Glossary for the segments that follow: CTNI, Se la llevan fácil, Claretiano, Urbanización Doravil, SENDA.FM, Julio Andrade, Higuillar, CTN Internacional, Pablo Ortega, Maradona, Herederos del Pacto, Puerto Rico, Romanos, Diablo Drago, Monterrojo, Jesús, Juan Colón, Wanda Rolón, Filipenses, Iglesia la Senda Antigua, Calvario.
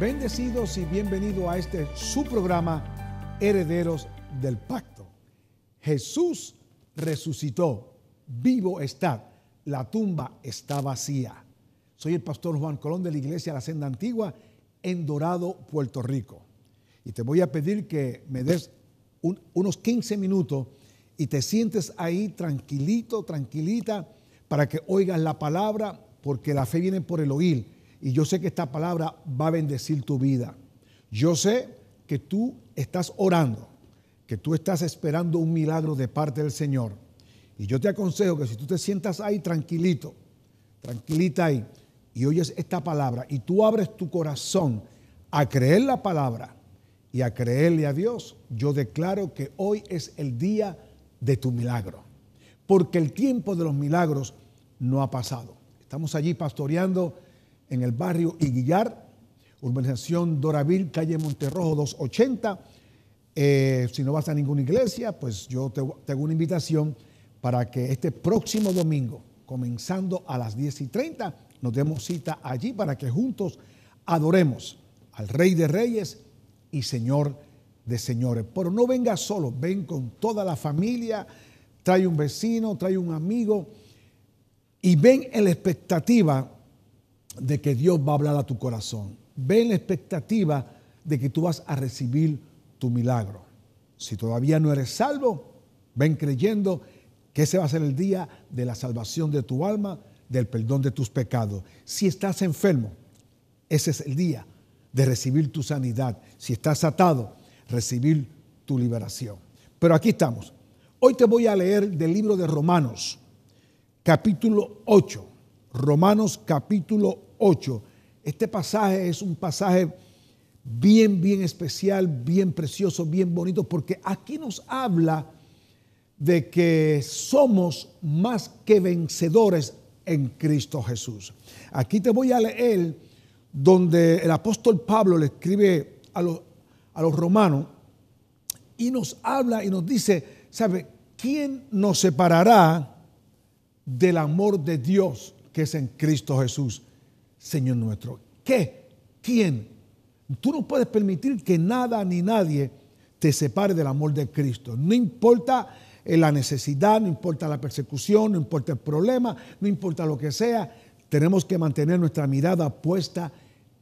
Bendecidos y bienvenidos a este su programa, Herederos del Pacto. Jesús resucitó, vivo está, la tumba está vacía. Soy el pastor Juan Colón de la Iglesia la Senda Antigua en Dorado, Puerto Rico. Y te voy a pedir que me des unos 15 minutos y te sientes ahí tranquilito, tranquilita, para que oigas la palabra, porque la fe viene por el oír. Y yo sé que esta palabra va a bendecir tu vida. Yo sé que tú estás orando, que tú estás esperando un milagro de parte del Señor. Y yo te aconsejo que si tú te sientas ahí tranquilito, tranquilita ahí, y oyes esta palabra, y tú abres tu corazón a creer la palabra y a creerle a Dios, yo declaro que hoy es el día de tu milagro, porque el tiempo de los milagros no ha pasado. Estamos allí pastoreando en el barrio Higuillar, Urbanización Doravil, calle Monterrojo 280. Si no vas a ninguna iglesia, pues yo te hago una invitación para que este próximo domingo, comenzando a las 10:30, nos demos cita allí para que juntos adoremos al Rey de Reyes y Señor de Señores. Pero no vengas solo, ven con toda la familia, trae un vecino, trae un amigo y ven en la expectativa de que Dios va a hablar a tu corazón. Ven la expectativa de que tú vas a recibir tu milagro. Si todavía no eres salvo, ven creyendo que ese va a ser el día de la salvación de tu alma, del perdón de tus pecados. Si estás enfermo, ese es el día de recibir tu sanidad. Si estás atado, recibir tu liberación. Pero aquí estamos. Hoy te voy a leer del libro de Romanos, capítulo 8. Romanos capítulo 8. Este pasaje es un pasaje bien, bien especial, bien precioso, bien bonito, porque aquí nos habla de que somos más que vencedores en Cristo Jesús. Aquí te voy a leer donde el apóstol Pablo le escribe a los romanos y nos habla y nos dice, ¿sabe? ¿Quién nos separará del amor de Dios que es en Cristo Jesús, Señor nuestro? ¿Qué? ¿Quién? Tú no puedes permitir que nada ni nadie te separe del amor de Cristo. No importa la necesidad, no importa la persecución, no importa el problema, no importa lo que sea, tenemos que mantener nuestra mirada puesta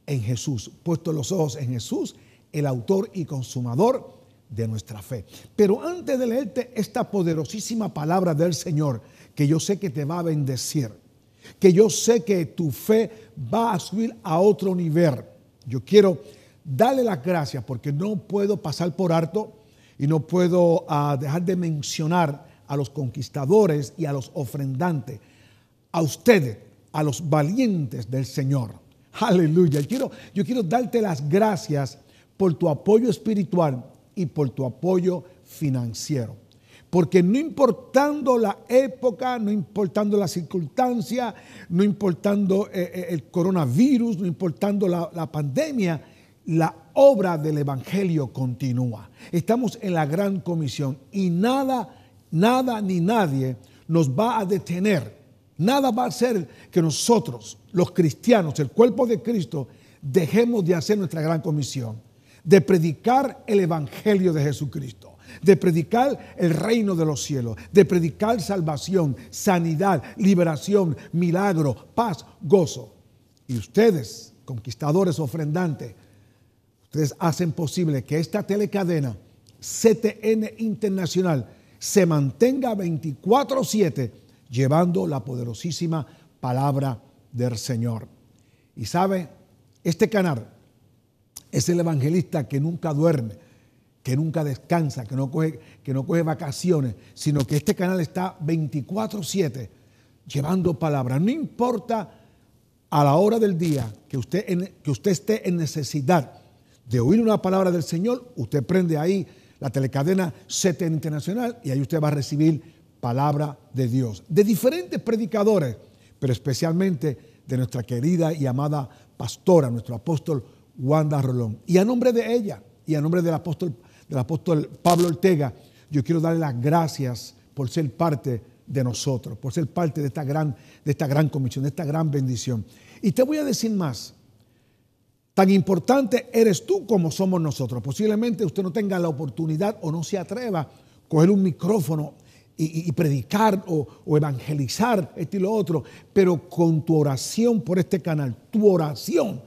en Jesús, puesto los ojos en Jesús, el autor y consumador de nuestra fe. Pero antes de leerte esta poderosísima palabra del Señor, que yo sé que te va a bendecir, que yo sé que tu fe va a subir a otro nivel, yo quiero darle las gracias porque no puedo pasar por alto y no puedo dejar de mencionar a los conquistadores y a los ofrendantes, a ustedes, a los valientes del Señor. Aleluya. Yo quiero darte las gracias por tu apoyo espiritual y por tu apoyo financiero. Porque no importando la época, no importando la circunstancia, no importando el coronavirus, no importando la pandemia, la obra del Evangelio continúa. Estamos en la gran comisión y nada ni nadie nos va a detener. Nada va a hacer que nosotros, los cristianos, el cuerpo de Cristo, dejemos de hacer nuestra gran comisión, de predicar el Evangelio de Jesucristo, de predicar el reino de los cielos, de predicar salvación, sanidad, liberación, milagro, paz, gozo. Y ustedes, conquistadores, ofrendantes, ustedes hacen posible que esta telecadena CTN Internacional se mantenga 24/7 llevando la poderosísima palabra del Señor. Y sabe, este canal es el evangelista que nunca duerme, que nunca descansa, que no coge vacaciones, sino que este canal está 24/7 llevando palabra. No importa a la hora del día que usted esté en necesidad de oír una palabra del Señor, usted prende ahí la telecadena CTN Internacional y ahí usted va a recibir palabra de Dios, de diferentes predicadores, pero especialmente de nuestra querida y amada pastora, nuestro apóstol Wanda Rolón. Y a nombre de ella y a nombre del apóstol Pablo Ortega, yo quiero darle las gracias por ser parte de nosotros, por ser parte de esta gran comisión, de esta gran bendición. Y te voy a decir más, Tan importante eres tú como somos nosotros. Posiblemente usted no tenga la oportunidad o no se atreva a coger un micrófono y predicar o evangelizar esto y lo otro, pero con tu oración por este canal, tu oración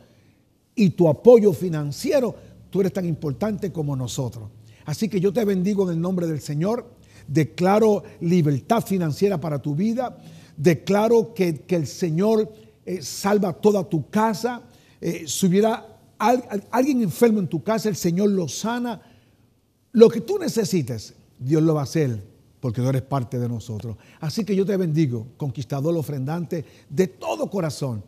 y tu apoyo financiero, tú eres tan importante como nosotros. Así que yo te bendigo en el nombre del Señor, declaro libertad financiera para tu vida, declaro que el Señor salva toda tu casa. Si hubiera alguien enfermo en tu casa, el Señor lo sana. Lo que tú necesites, Dios lo va a hacer, porque tú eres parte de nosotros. Así que yo te bendigo, conquistador ofrendante, de todo corazón.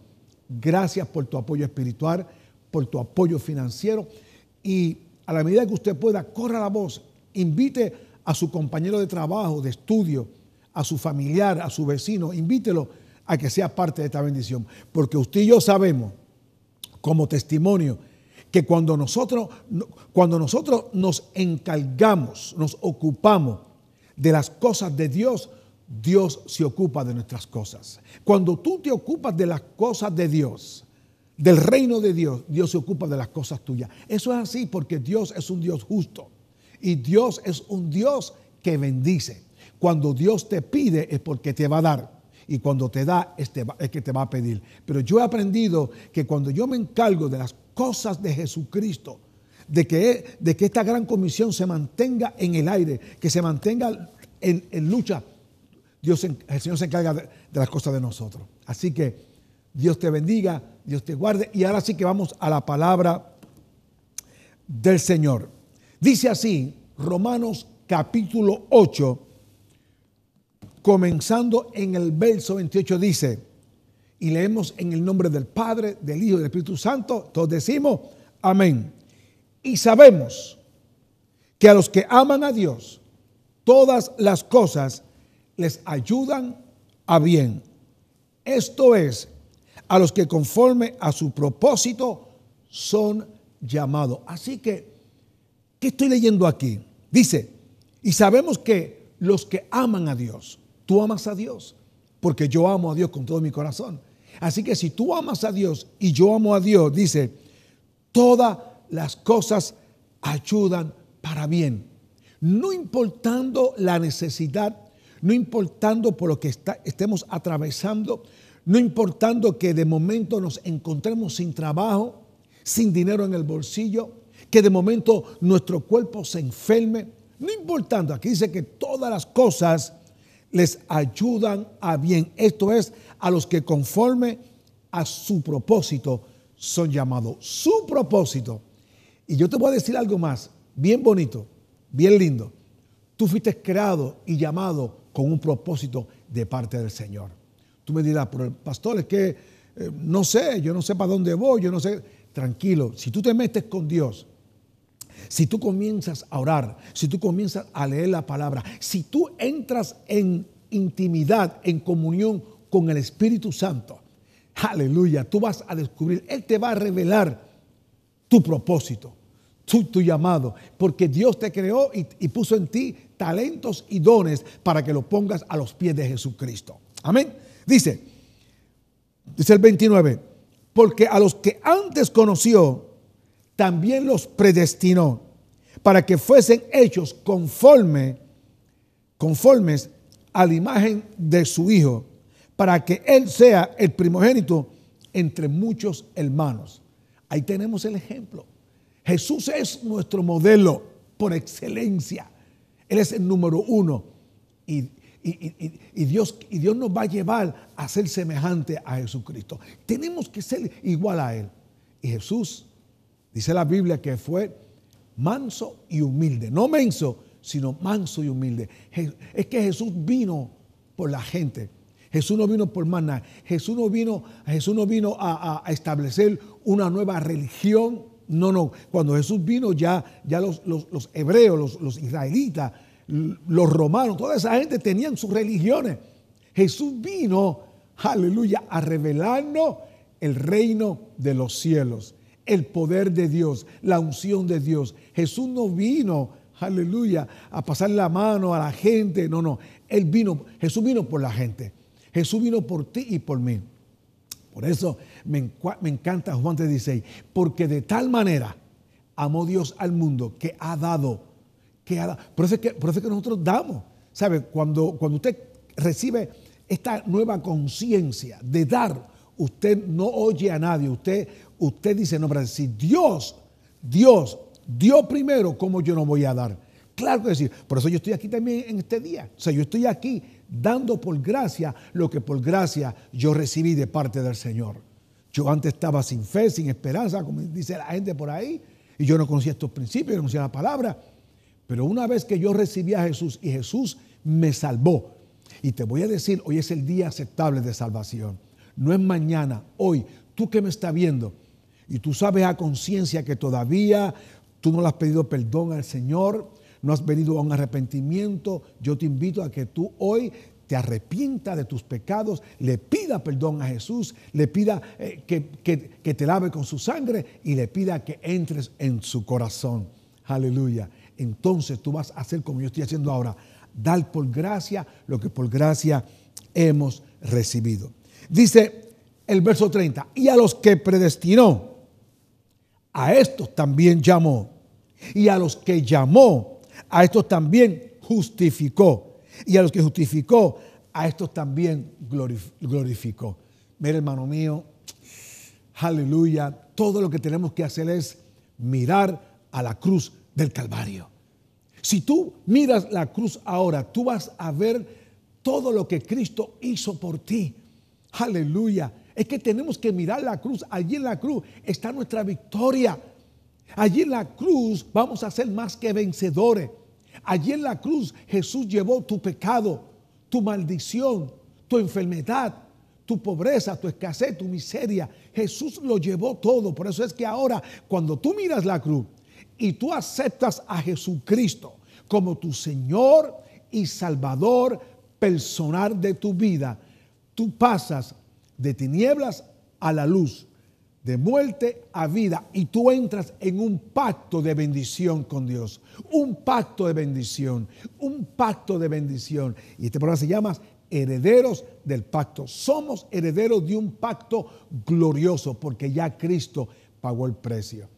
Gracias por tu apoyo espiritual, por tu apoyo financiero. Y a la medida que usted pueda, corra la voz, invite a su compañero de trabajo, de estudio, a su familiar, a su vecino, invítelo a que sea parte de esta bendición. Porque usted y yo sabemos, como testimonio, que cuando nosotros nos encargamos, nos ocupamos de las cosas de Dios, Dios se ocupa de nuestras cosas. Cuando tú te ocupas de las cosas de Dios, del reino de Dios, Dios se ocupa de las cosas tuyas. Eso es así porque Dios es un Dios justo y Dios es un Dios que bendice. Cuando Dios te pide es porque te va a dar, y cuando te da es que te va a pedir. Pero yo he aprendido que cuando yo me encargo de las cosas de Jesucristo, de que esta gran comisión se mantenga en el aire, que se mantenga en lucha, el Señor se encarga de las cosas de nosotros. Así que Dios te bendiga, Dios te guarde. Y ahora sí que vamos a la palabra del Señor. Dice así, Romanos capítulo 8, comenzando en el verso 28, dice, y leemos en el nombre del Padre, del Hijo y del Espíritu Santo, todos decimos, amén. Y sabemos que a los que aman a Dios, todas las cosas les ayudan a bien. Esto es, a los que conforme a su propósito son llamados. Así que, ¿qué estoy leyendo aquí? Dice, y sabemos que los que aman a Dios, tú amas a Dios, porque yo amo a Dios con todo mi corazón. Así que si tú amas a Dios y yo amo a Dios, dice, todas las cosas ayudan para bien. No importando la necesidad, no importando por lo que estemos atravesando, no importando que de momento nos encontremos sin trabajo, sin dinero en el bolsillo, que de momento nuestro cuerpo se enferme, no importando, aquí dice que todas las cosas les ayudan a bien. Esto es, a los que conforme a su propósito son llamados. Su propósito. Y yo te voy a decir algo más, bien bonito, bien lindo. Tú fuiste creado y llamado con un propósito de parte del Señor. Tú me dirás, pero el pastor es que no sé, yo no sé para dónde voy, yo no sé. Tranquilo, si tú te metes con Dios, si tú comienzas a orar, si tú comienzas a leer la palabra, si tú entras en intimidad, en comunión con el Espíritu Santo, aleluya, tú vas a descubrir, Él te va a revelar tu propósito, tu llamado, porque Dios te creó y puso en ti talentos y dones para que lo pongas a los pies de Jesucristo. Amén. Dice el 29, porque a los que antes conoció, también los predestinó para que fuesen hechos conformes a la imagen de su Hijo, para que Él sea el primogénito entre muchos hermanos. Ahí tenemos el ejemplo. Jesús es nuestro modelo por excelencia. Él es el número uno y Dios nos va a llevar a ser semejante a Jesucristo. Tenemos que ser igual a Él. Y Jesús, dice la Biblia, que fue manso y humilde. No menso, sino manso y humilde. Es que Jesús vino por la gente. Jesús no vino por más nada. Jesús no vino a establecer una nueva religión. No. Cuando Jesús vino ya los hebreos, los israelitas, los romanos, toda esa gente tenían sus religiones. Jesús vino, aleluya, a revelarnos el reino de los cielos, el poder de Dios, la unción de Dios. Jesús no vino, aleluya, a pasar la mano a la gente. No. Jesús vino por la gente. Jesús vino por ti y por mí. Por eso me encanta Juan 3:16, porque de tal manera amó Dios al mundo que ha dado. Por eso es que nosotros damos. ¿Sabe? Cuando usted recibe esta nueva conciencia de dar, usted no oye a nadie. Usted dice, no, pero si Dios dio primero, ¿cómo yo no voy a dar? Claro que sí. Por eso yo estoy aquí también en este día. O sea, yo estoy aquí dando por gracia lo que por gracia yo recibí de parte del Señor. Yo antes estaba sin fe, sin esperanza, como dice la gente por ahí, y yo no conocía estos principios, no conocía la palabra. Pero una vez que yo recibí a Jesús y Jesús me salvó, y te voy a decir, hoy es el día aceptable de salvación. No es mañana, hoy. Tú que me estás viendo y tú sabes a conciencia que todavía tú no le has pedido perdón al Señor, no has venido a un arrepentimiento, yo te invito a que tú hoy te arrepientas de tus pecados, le pida perdón a Jesús, le pida que te lave con su sangre y le pida que entres en su corazón. Aleluya. Entonces tú vas a hacer como yo estoy haciendo ahora, dar por gracia lo que por gracia hemos recibido. Dice el verso 30, y a los que predestinó, a estos también llamó, y a los que llamó, a estos también justificó, y a los que justificó, a estos también glorificó. Mira, hermano mío, aleluya, todo lo que tenemos que hacer es mirar a la cruz del Calvario. Si tú miras la cruz ahora, tú vas a ver todo lo que Cristo hizo por ti. Aleluya. Es que tenemos que mirar la cruz. Allí en la cruz está nuestra victoria. Allí en la cruz vamos a ser más que vencedores. Allí en la cruz Jesús llevó tu pecado, tu maldición, tu enfermedad, tu pobreza, tu escasez, tu miseria. Jesús lo llevó todo. Por eso es que ahora, cuando tú miras la cruz y tú aceptas a Jesucristo como tu Señor y Salvador personal de tu vida, tú pasas de tinieblas a la luz, de muerte a vida, y tú entras en un pacto de bendición con Dios, un pacto de bendición. Y este programa se llama Herederos del Pacto. Somos herederos de un pacto glorioso porque ya Cristo pagó el precio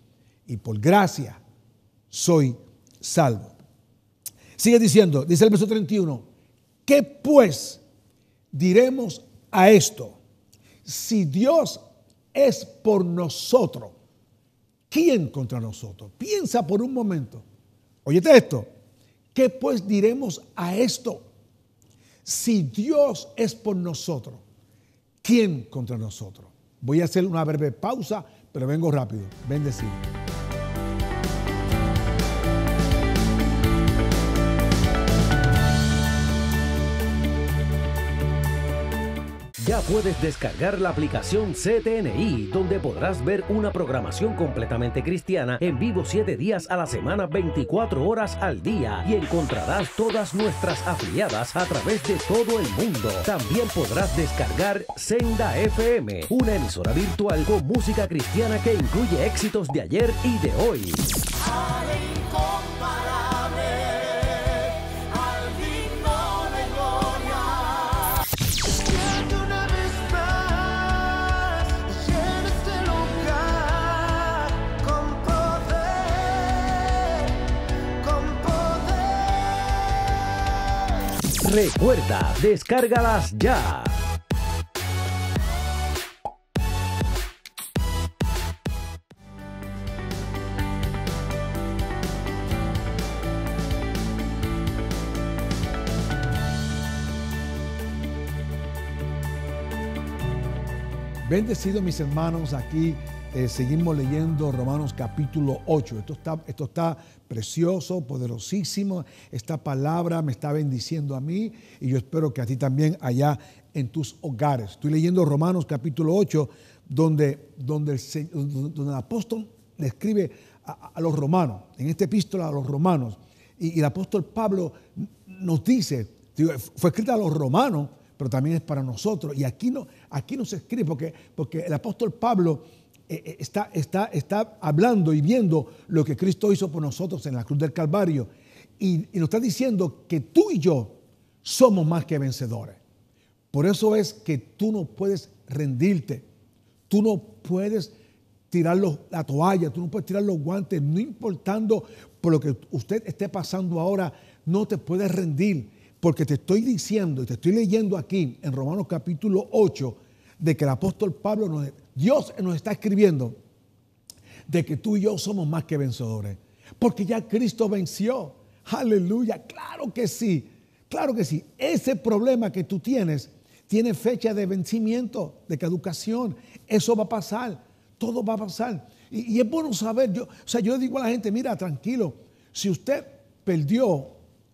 y por gracia soy salvo. Sigue diciendo, dice el verso 31, ¿qué pues diremos a esto? Si Dios es por nosotros, ¿quién contra nosotros? Piensa por un momento. Óyete esto. ¿Qué pues diremos a esto? Si Dios es por nosotros, ¿quién contra nosotros? Voy a hacer una breve pausa, pero vengo rápido. Bendecido. Ya puedes descargar la aplicación CTNI, donde podrás ver una programación completamente cristiana en vivo 7 días a la semana, 24 horas al día, y encontrarás todas nuestras afiliadas a través de todo el mundo. También podrás descargar Senda FM, una emisora virtual con música cristiana que incluye éxitos de ayer y de hoy. Recuerda, descárgalas ya. Bendecidos mis hermanos, aquí seguimos leyendo Romanos capítulo 8. Esto está precioso, poderosísimo. Esta palabra me está bendiciendo a mí y yo espero que a ti también allá en tus hogares. Estoy leyendo Romanos capítulo 8, donde el apóstol le escribe a los romanos, en esta epístola a los romanos. Y el apóstol Pablo nos dice, fue escrita a los romanos, pero también es para nosotros. Y aquí nos escribe porque el apóstol Pablo está hablando y viendo lo que Cristo hizo por nosotros en la cruz del Calvario y nos está diciendo que tú y yo somos más que vencedores. Por eso es que tú no puedes rendirte, Tú no puedes tirar la toalla, tú no puedes tirar los guantes, no importando por lo que usted esté pasando ahora, no te puedes rendir, porque te estoy diciendo y te estoy leyendo aquí en Romanos capítulo 8, de que el apóstol Pablo, Dios nos está escribiendo de que tú y yo somos más que vencedores, porque ya Cristo venció. Aleluya, claro que sí, claro que sí. Ese problema que tú tienes tiene fecha de vencimiento, de caducación. Eso va a pasar, todo va a pasar. Y es bueno saber, yo digo a la gente, mira, tranquilo, si usted perdió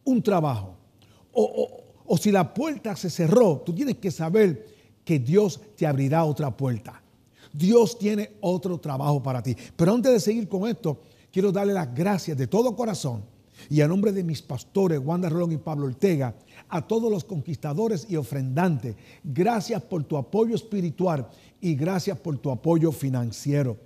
un trabajo o si la puerta se cerró, tú tienes que saber que Dios te abrirá otra puerta. Dios tiene otro trabajo para ti. Pero antes de seguir con esto, quiero darle las gracias de todo corazón y a nombre de mis pastores, Wanda Rolón y Pablo Ortega, a todos los conquistadores y ofrendantes. Gracias por tu apoyo espiritual y gracias por tu apoyo financiero.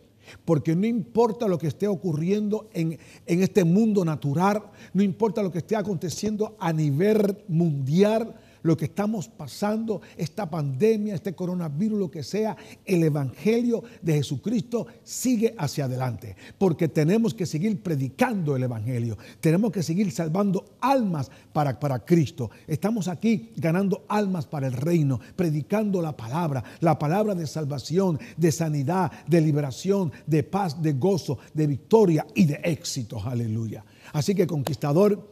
Porque no importa lo que esté ocurriendo en este mundo natural, no importa lo que esté aconteciendo a nivel mundial, lo que estamos pasando, esta pandemia, este coronavirus, lo que sea, el Evangelio de Jesucristo sigue hacia adelante, porque tenemos que seguir predicando el Evangelio, tenemos que seguir salvando almas para Cristo. Estamos aquí ganando almas para el reino, predicando la palabra de salvación, de sanidad, de liberación, de paz, de gozo, de victoria y de éxito. Aleluya. Así que conquistador,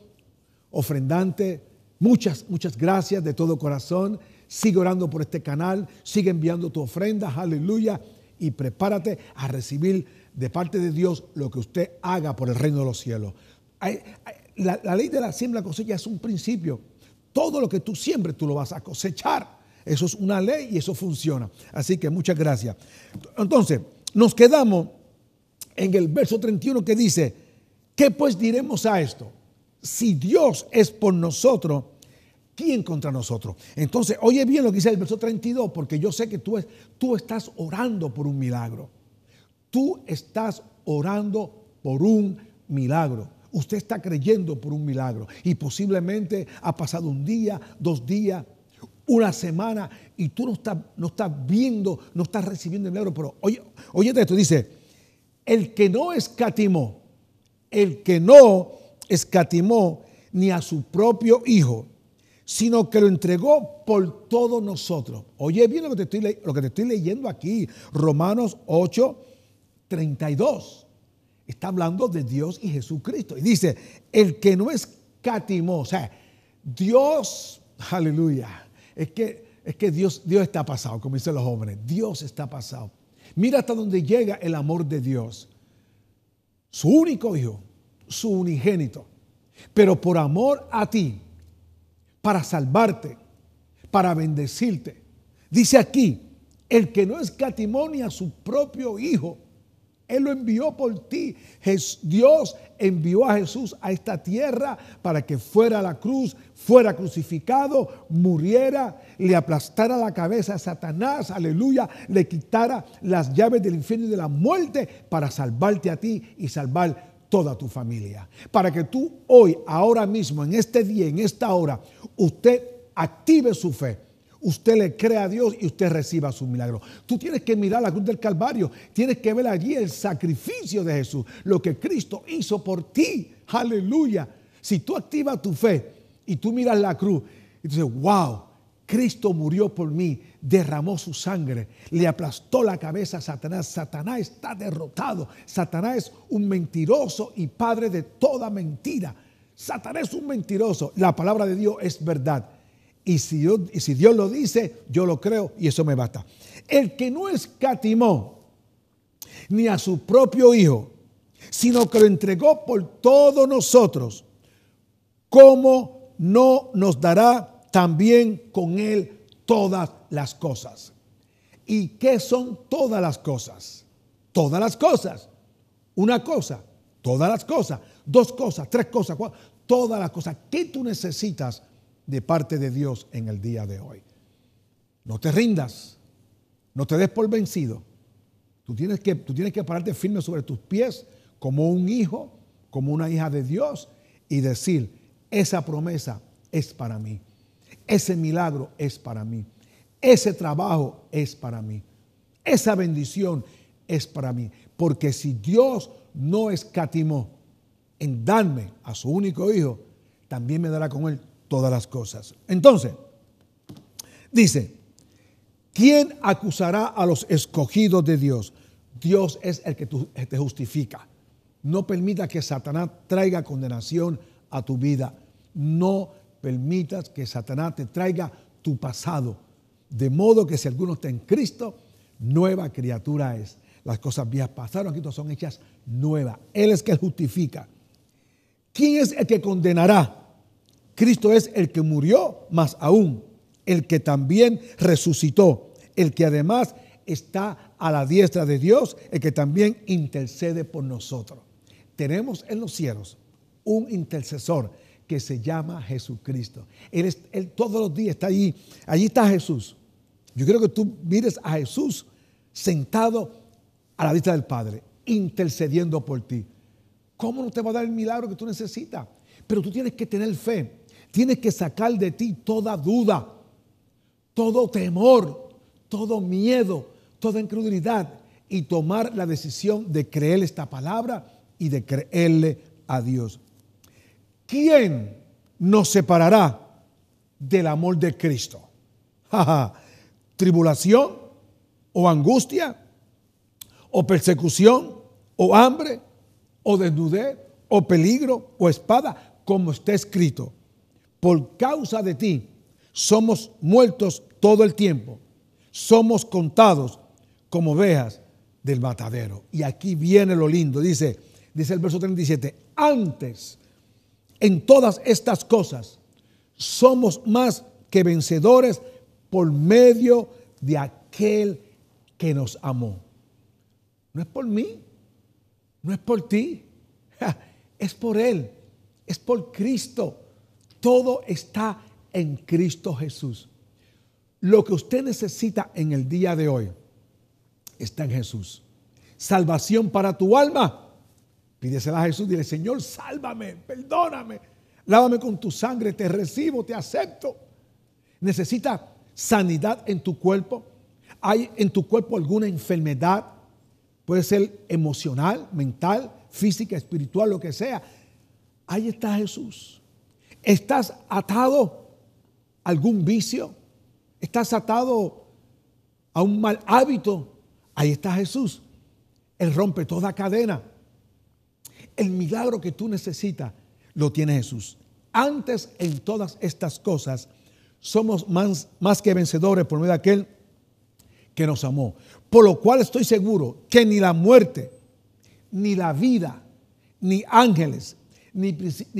ofrendante, muchas gracias de todo corazón. Sigue orando por este canal, sigue enviando tu ofrenda, aleluya, y prepárate a recibir de parte de Dios lo que usted haga por el reino de los cielos. La ley de la siembra y cosecha es un principio. Todo lo que tú siembres, tú lo vas a cosechar. Eso es una ley y eso funciona. Así que muchas gracias. Entonces, nos quedamos en el verso 31 que dice, ¿qué pues diremos a esto? Si Dios es por nosotros, ¿quién contra nosotros? Entonces, oye bien lo que dice el verso 32, porque yo sé que tú estás orando por un milagro. Tú estás orando por un milagro. Usted está creyendo por un milagro. Y posiblemente ha pasado un día, 2 días, una semana, y tú no estás viendo, no estás recibiendo el milagro. Pero oye esto, dice, el que no escatimó, ni a su propio hijo, sino que lo entregó por todos nosotros. Oye bien lo que te estoy leyendo aquí, Romanos 8, 32. Está hablando de Dios y Jesucristo. Y dice, el que no escatimó, o sea, Dios, aleluya, es que Dios está pasado, como dicen los jóvenes, Dios está pasado. Mira hasta dónde llega el amor de Dios. Su único hijo, su unigénito, pero por amor a ti, para salvarte, para bendecirte. Dice aquí, el que no escatimó ni a su propio hijo, Él lo envió por ti. Dios envió a Jesús a esta tierra para que fuera a la cruz, fuera crucificado, muriera, le aplastara la cabeza a Satanás, aleluya, le quitara las llaves del infierno y de la muerte para salvarte a ti y salvar toda tu familia, para que tú hoy, ahora mismo, en este día, en esta hora, usted active su fe, usted le crea a Dios y usted reciba su milagro. Tú tienes que mirar la cruz del Calvario, tienes que ver allí el sacrificio de Jesús, lo que Cristo hizo por ti, aleluya. Si tú activas tu fe y tú miras la cruz y tú dices, wow, Cristo murió por mí, derramó su sangre, le aplastó la cabeza a Satanás. Satanás está derrotado. Satanás es un mentiroso y padre de toda mentira. Satanás es un mentiroso. La palabra de Dios es verdad. Y si Dios lo dice, yo lo creo y eso me basta. El que no escatimó ni a su propio hijo, sino que lo entregó por todos nosotros, ¿cómo no nos dará también con Él todas las cosas? ¿Y qué son todas las cosas? Todas las cosas. Una cosa, todas las cosas. 2 cosas, 3 cosas, 4. Todas las cosas. ¿Qué tú necesitas de parte de Dios en el día de hoy? No te rindas. No te des por vencido. Tú tienes que pararte firme sobre tus pies como un hijo, como una hija de Dios y decir, esa promesa es para mí. Ese milagro es para mí. Ese trabajo es para mí. Esa bendición es para mí. Porque si Dios no escatimó en darme a su único hijo, también me dará con él todas las cosas. Entonces, dice, ¿quién acusará a los escogidos de Dios? Dios es el que te justifica. No permita que Satanás traiga condenación a tu vida. No permitas que Satanás te traiga tu pasado. De modo que si alguno está en Cristo, nueva criatura es. Las cosas viejas pasaron, aquí son hechas nuevas. Él es el que justifica. ¿Quién es el que condenará? Cristo es el que murió, más aún, el que también resucitó, el que además está a la diestra de Dios, el que también intercede por nosotros. Tenemos en los cielos un intercesor que se llama Jesucristo. Él todos los días está allí. Allí está Jesús. Yo quiero que tú mires a Jesús sentado a la diestra del Padre, intercediendo por ti. ¿Cómo no te va a dar el milagro que tú necesitas? Pero tú tienes que tener fe. Tienes que sacar de ti toda duda, todo temor, todo miedo, toda incredulidad y tomar la decisión de creer esta palabra y de creerle a Dios. ¿Quién nos separará del amor de Cristo? ¿Tribulación o angustia o persecución o hambre o desnudez o peligro o espada? Como está escrito, por causa de ti somos muertos todo el tiempo, somos contados como ovejas del matadero. Y aquí viene lo lindo, dice el verso 37, antes en todas estas cosas somos más que vencedores por medio de aquel que nos amó. No es por mí, no es por ti, es por Él, es por Cristo. Todo está en Cristo Jesús. Lo que usted necesita en el día de hoy está en Jesús. Salvación para tu alma. Pídesela a Jesús, dile, Señor, sálvame, perdóname, lávame con tu sangre, te recibo, te acepto. Necesita sanidad en tu cuerpo. ¿Hay en tu cuerpo alguna enfermedad? Puede ser emocional, mental, física, espiritual, lo que sea. Ahí está Jesús. ¿Estás atado a algún vicio? ¿Estás atado a un mal hábito? Ahí está Jesús. Él rompe toda cadena. El milagro que tú necesitas lo tiene Jesús. Antes en todas estas cosas somos más que vencedores por medio de aquel que nos amó. Por lo cual estoy seguro que ni la muerte, ni la vida, ni ángeles, ni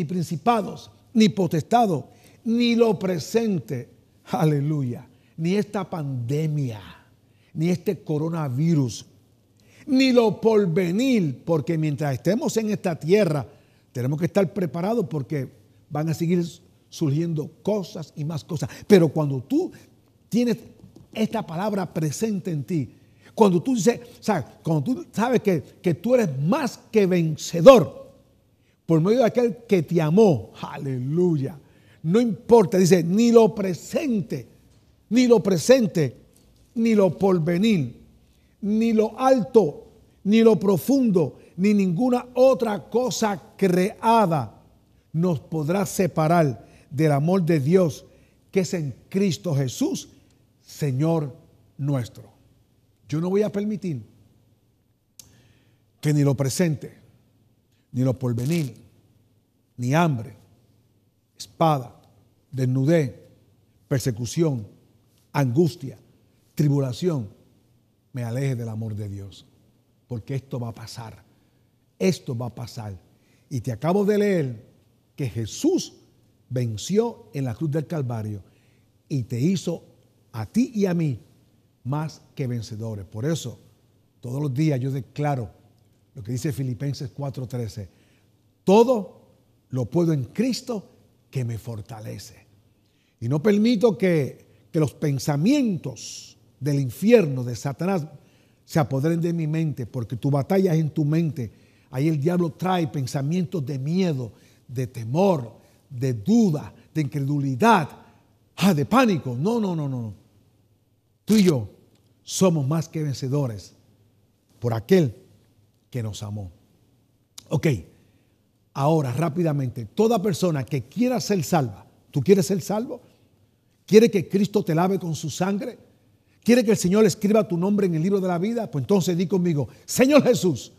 principados, ni potestado, ni lo presente, aleluya, ni esta pandemia, ni este coronavirus, ni lo porvenir, porque mientras estemos en esta tierra, tenemos que estar preparados porque van a seguir surgiendo cosas y más cosas. Pero cuando tú tienes esta palabra presente en ti, cuando tú dices, ¿sabes? Cuando tú sabes que tú eres más que vencedor, por medio de aquel que te amó, aleluya, no importa, dice, ni lo presente, ni lo porvenir, ni lo alto, ni lo profundo, ni ninguna otra cosa creada nos podrá separar del amor de Dios que es en Cristo Jesús, Señor nuestro. Yo no voy a permitir que ni lo presente, ni lo porvenir, ni hambre, espada, desnudez, persecución, angustia, tribulación, me aleje del amor de Dios. Porque esto va a pasar. Esto va a pasar. Y te acabo de leer que Jesús venció en la cruz del Calvario y te hizo a ti y a mí más que vencedores. Por eso, todos los días yo declaro lo que dice Filipenses 4:13. Todo lo puedo en Cristo que me fortalece. Y no permito que los pensamientos del infierno, de Satanás, se apoderen de mi mente, porque tu batalla es en tu mente. Ahí el diablo trae pensamientos de miedo, de temor, de duda, de incredulidad, de pánico. No. Tú y yo somos más que vencedores por aquel que nos amó. Ok, ahora rápidamente, toda persona que quiera ser salva, ¿tú quieres ser salvo? ¿Quiere que Cristo te lave con su sangre? ¿Quiere que el Señor escriba tu nombre en el libro de la vida? Pues entonces di conmigo: Señor Jesús,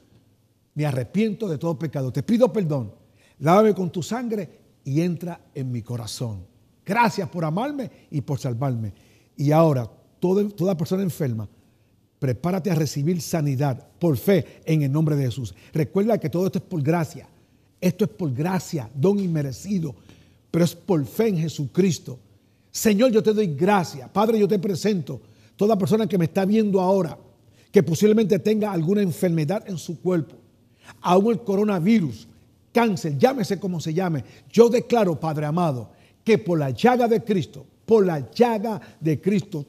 me arrepiento de todo pecado, te pido perdón, lávame con tu sangre y entra en mi corazón. Gracias por amarme y por salvarme. Y ahora, toda persona enferma, prepárate a recibir sanidad por fe en el nombre de Jesús. Recuerda que todo esto es por gracia. Esto es por gracia, don inmerecido, pero es por fe en Jesucristo. Señor, yo te doy gracias. Padre, yo te presento toda persona que me está viendo ahora, que posiblemente tenga alguna enfermedad en su cuerpo, aún el coronavirus, cáncer, llámese como se llame. Yo declaro, Padre amado, que por la llaga de Cristo,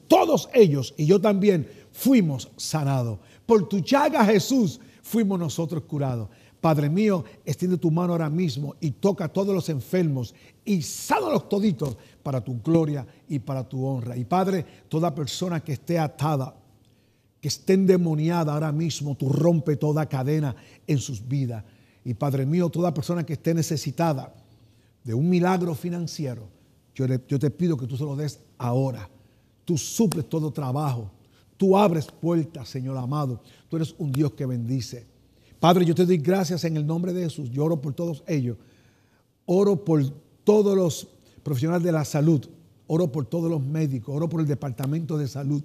todos ellos y yo también fuimos sanados. Por tu llaga, Jesús, fuimos nosotros curados. Padre mío, extiende tu mano ahora mismo y toca a todos los enfermos y sánalos toditos para tu gloria y para tu honra. Y Padre, toda persona que esté atada, que esté endemoniada ahora mismo, tú rompe toda cadena en sus vidas. Y Padre mío, toda persona que esté necesitada de un milagro financiero, yo te pido que tú se lo des ahora. Tú suples todo trabajo. Tú abres puertas, Señor amado. Tú eres un Dios que bendice. Padre, yo te doy gracias en el nombre de Jesús. Yo oro por todos ellos. Oro por todos los profesionales de la salud. Oro por todos los médicos. Oro por el Departamento de Salud.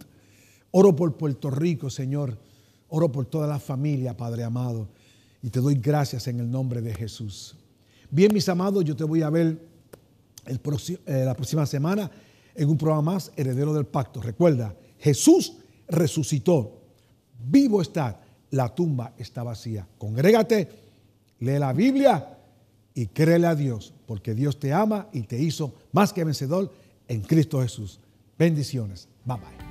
Oro por Puerto Rico, Señor. Oro por toda la familia, Padre amado. Y te doy gracias en el nombre de Jesús. Bien, mis amados, yo te voy a ver la próxima semana en un programa más, Herederos del Pacto. Recuerda, Jesús resucitó, vivo está, la tumba está vacía. Congrégate, lee la Biblia y créele a Dios, porque Dios te ama y te hizo más que vencedor en Cristo Jesús. Bendiciones. Bye, bye.